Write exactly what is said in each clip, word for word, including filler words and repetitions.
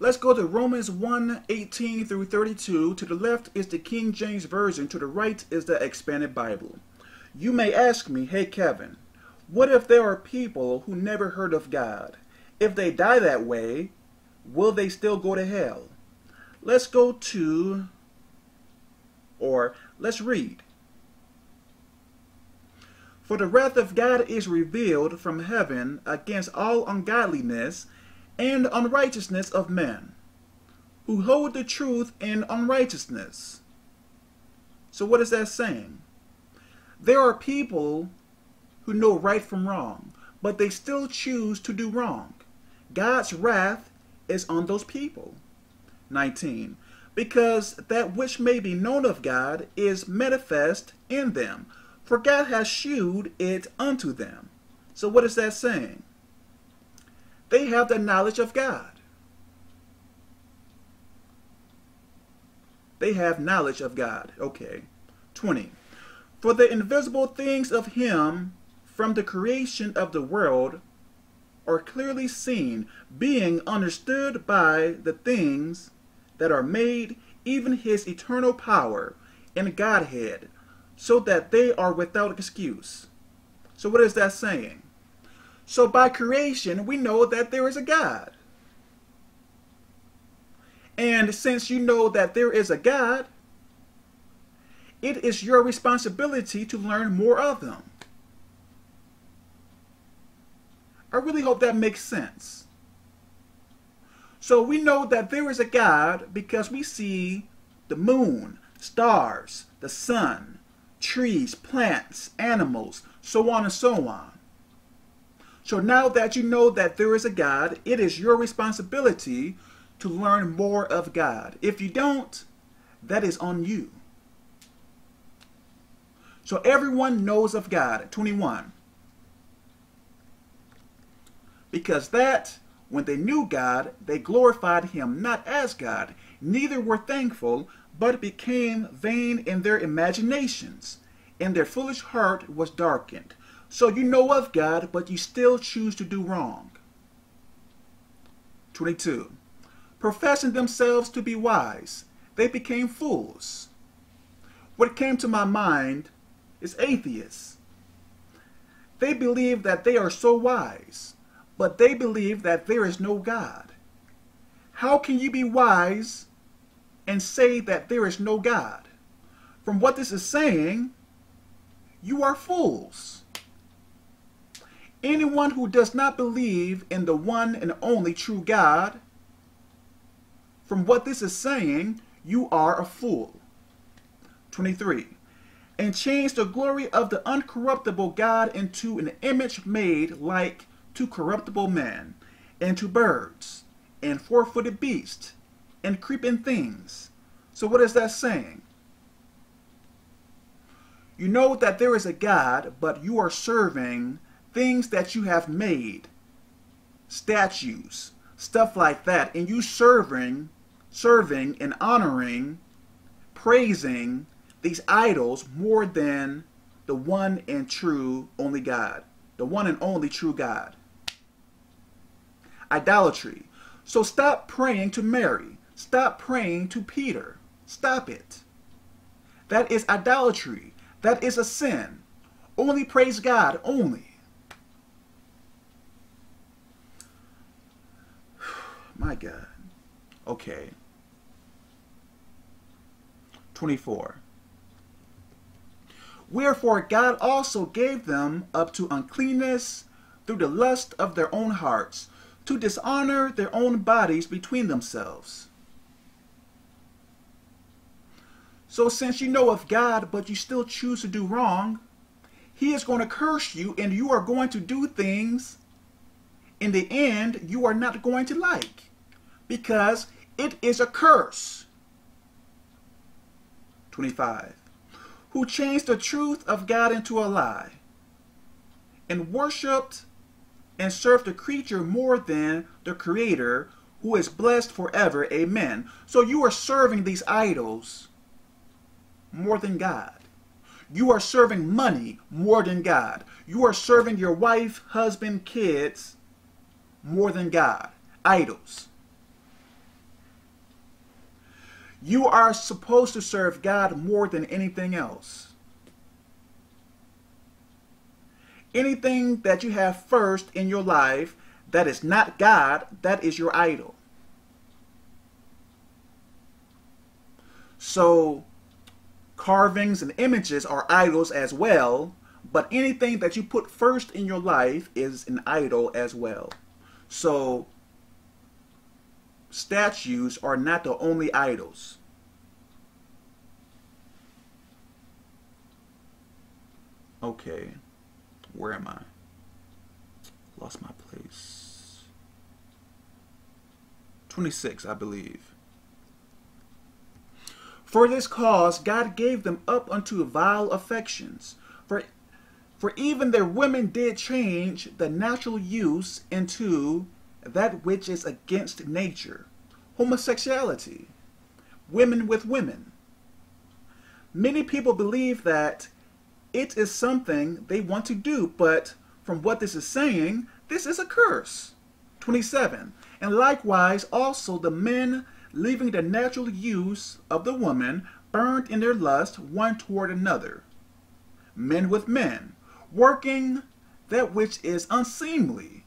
Let's go to Romans one, eighteen through thirty-two. To the left is the King James Version. To the right is the Expanded Bible. You may ask me, hey Kevin, what if there are people who never heard of God? If they die that way, will they still go to hell? Let's go to, or let's read. For the wrath of God is revealed from heaven against all ungodliness and unrighteousness of men, who hold the truth in unrighteousness. So what is that saying? There are people who know right from wrong, but they still choose to do wrong. God's wrath is on those people. nineteen. Because that which may be known of God is manifest in them, for God has shewed it unto them. So what is that saying? They have the knowledge of God. They have knowledge of God. Okay. twenty. For the invisible things of him from the creation of the world are clearly seen, being understood by the things that are made, even his eternal power and Godhead, so that they are without excuse. So what is that saying? So by creation, we know that there is a God. And since you know that there is a God, it is your responsibility to learn more of them. I really hope that makes sense. So we know that there is a God because we see the moon, stars, the sun, trees, plants, animals, so on and so on. So now that you know that there is a God, it is your responsibility to learn more of God. If you don't, that is on you. So everyone knows of God. twenty-one. Because that, when they knew God, they glorified him not as God, neither were thankful, but became vain in their imaginations, and their foolish heart was darkened. So you know of God, but you still choose to do wrong. twenty-two. Professing themselves to be wise, they became fools. What came to my mind is atheists. They believe that they are so wise, but they believe that there is no God. How can you be wise and say that there is no God? From what this is saying, you are fools. Anyone who does not believe in the one and only true God, from what this is saying, you are a fool. twenty-three. And changed the glory of the uncorruptible God into an image made like to corruptible man, and to birds, and four-footed beasts, and creeping things. So what is that saying? You know that there is a God, but you are serving things that you have made, statues, stuff like that, and you serving, serving and honoring, praising these idols more than the one and true only God, the one and only true God. Idolatry. So stop praying to Mary. Stop praying to Peter. Stop it. That is idolatry. That is a sin. Only praise God, only. My God. Okay. twenty-four. Wherefore God also gave them up to uncleanness through the lust of their own hearts, to dishonor their own bodies between themselves. So since you know of God, but you still choose to do wrong, he is going to curse you, and you are going to do things in the end you are not going to like, because it is a curse. twenty-five. Who changed the truth of God into a lie, and worshipped and served the creature more than the Creator, who is blessed forever. Amen. So you are serving these idols more than God. You are serving money more than God. You are serving your wife, husband, kids more than God. Idols. You are supposed to serve God more than anything else. Anything that you have first in your life that is not God, that is your idol. So carvings and images are idols as well, but anything that you put first in your life is an idol as well. So statues are not the only idols. Okay, where am I? Lost my place. twenty-six, I believe. For this cause God gave them up unto vile affections. For, for even their women did change the natural use into that which is against nature, homosexuality, women with women. Many people believe that it is something they want to do, but from what this is saying, this is a curse. twenty-seven, and likewise also the men, leaving the natural use of the woman, burned in their lust one toward another, men with men, working that which is unseemly,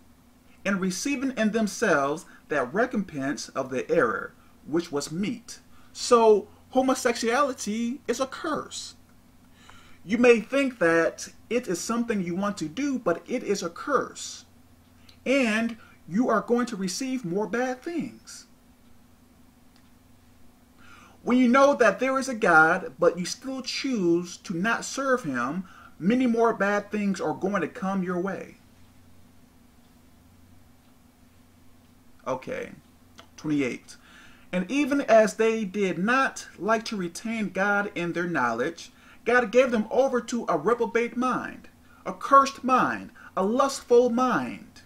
and receiving in themselves that recompense of the error, which was meat. So homosexuality is a curse. You may think that it is something you want to do, but it is a curse, and you are going to receive more bad things. When you know that there is a God, but you still choose to not serve him, many more bad things are going to come your way. Okay, twenty-eight. And even as they did not like to retain God in their knowledge, God gave them over to a reprobate mind, a cursed mind, a lustful mind,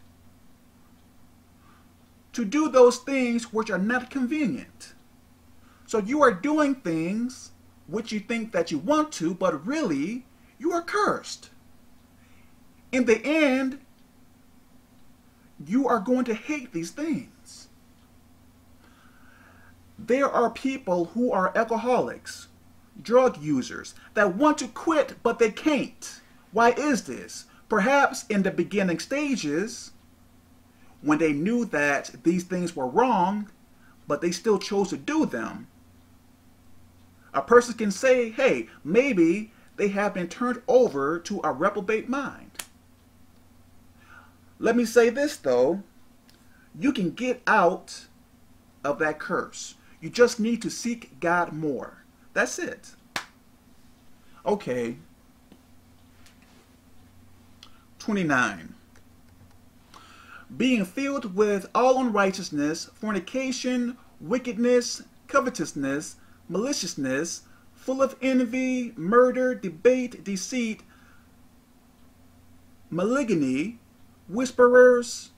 to do those things which are not convenient. So you are doing things which you think that you want to, but really you are cursed. In the end, you are going to hate these things. There are people who are alcoholics, drug users, that want to quit, but they can't. Why is this? Perhaps in the beginning stages, when they knew that these things were wrong, but they still chose to do them. A person can say, hey, maybe they have been turned over to a reprobate mind. Let me say this though, you can get out of that curse. You just need to seek God more. That's it. Okay. twenty-nine. Being filled with all unrighteousness, fornication, wickedness, covetousness, maliciousness, full of envy, murder, debate, deceit, maligny, whisperers,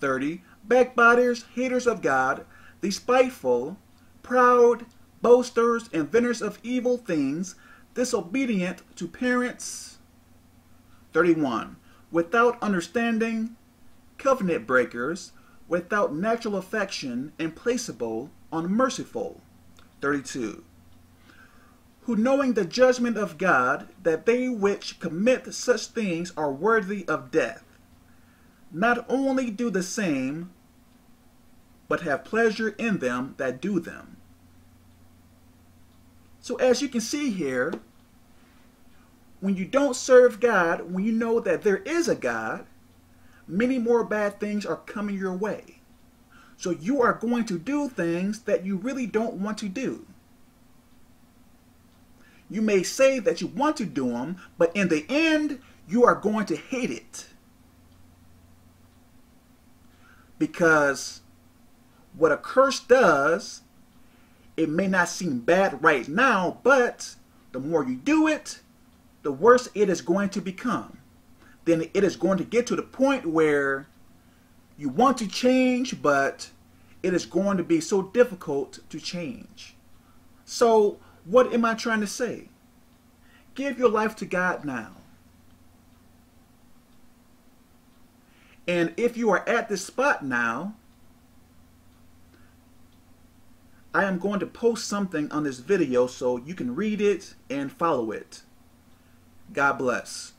thirty, backbiters, haters of God, despiteful, proud, boasters, inventors of evil things, disobedient to parents, thirty-one, without understanding, covenant breakers, without natural affection, implacable, unmerciful, thirty-two, who knowing the judgment of God, that they which commit such things are worthy of death, not only do the same, but have pleasure in them that do them. So as you can see here, when you don't serve God, when you know that there is a God, many more bad things are coming your way. So you are going to do things that you really don't want to do. You may say that you want to do them, but in the end, you are going to hate it. Because what a curse does, it may not seem bad right now, but the more you do it, the worse it is going to become. Then it is going to get to the point where you want to change, but it is going to be so difficult to change. So what am I trying to say? Give your life to God now. And if you are at this spot now, I am going to post something on this video so you can read it and follow it. God bless.